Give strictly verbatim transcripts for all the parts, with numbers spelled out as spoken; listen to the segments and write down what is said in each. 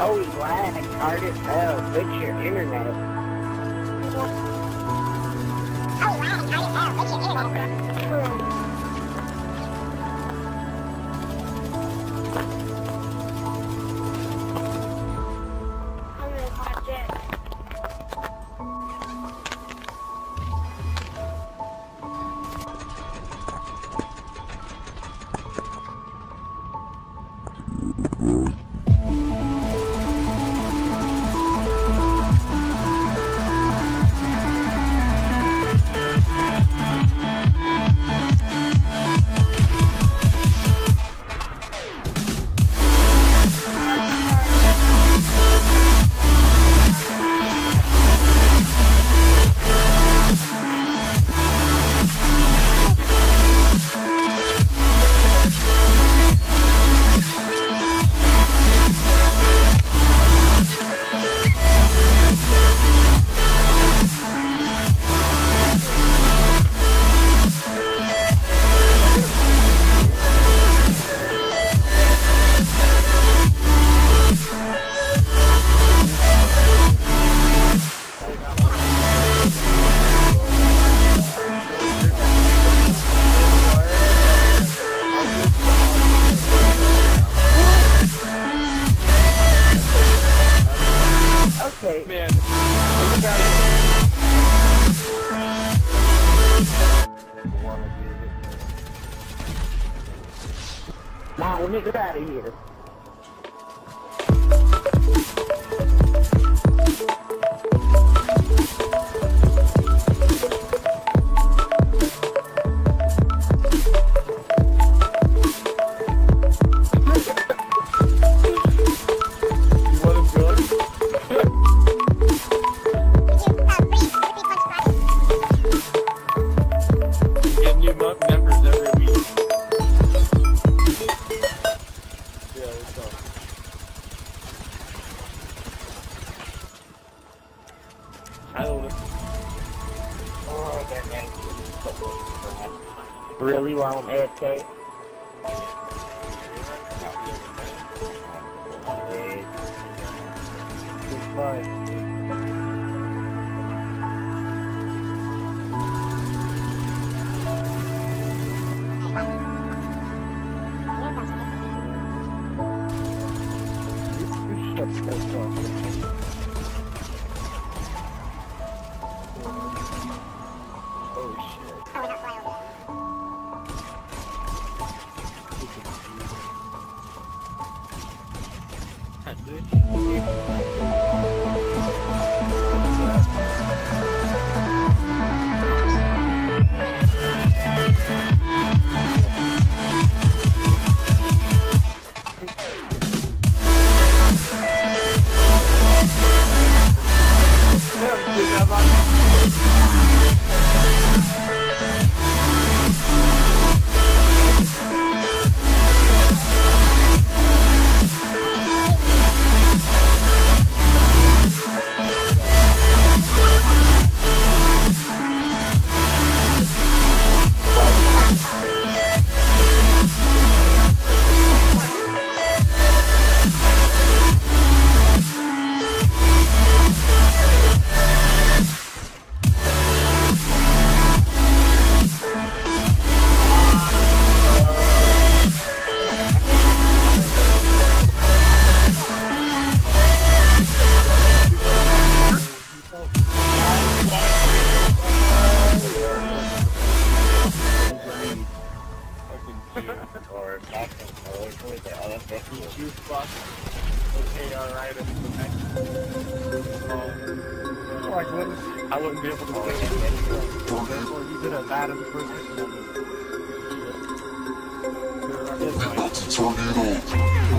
Holy glad I card it fell. Fix your internet. Holy glad I card it fell. Fix your internet. Now we need to get out of here. I don't know. Oh, they're nasty. Really, while I'm A F K? I wouldn't be able to say it. Therefore, you did a bad impression. Tornado.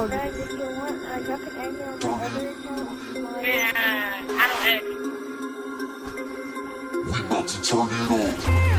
Lord. Guys, if you want, uh, y'all can add me on my other account. Man, I don't have it. We about to turn it on.